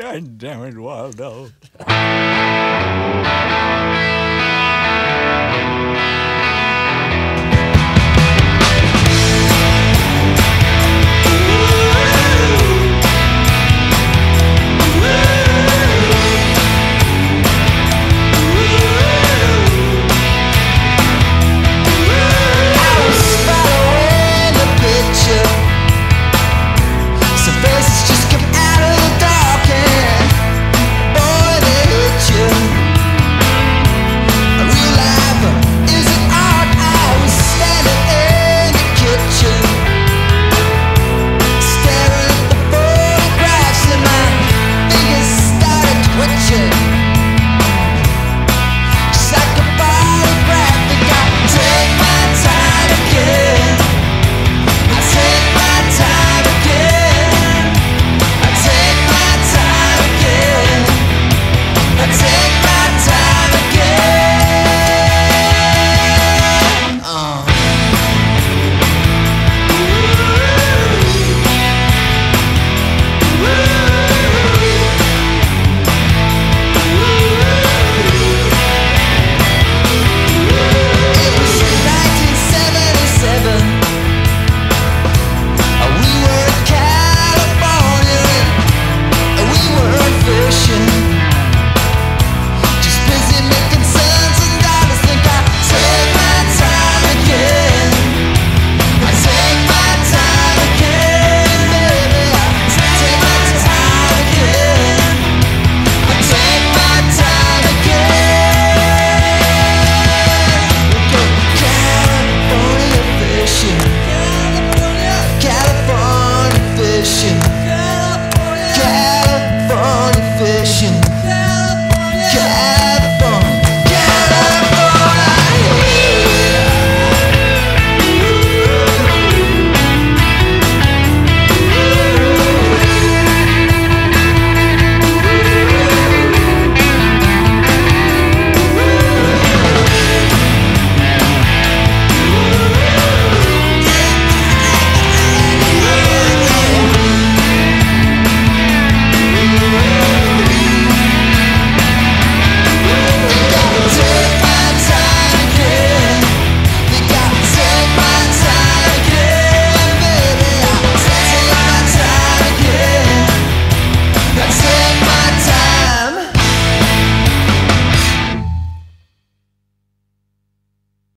God damn it, Waldo.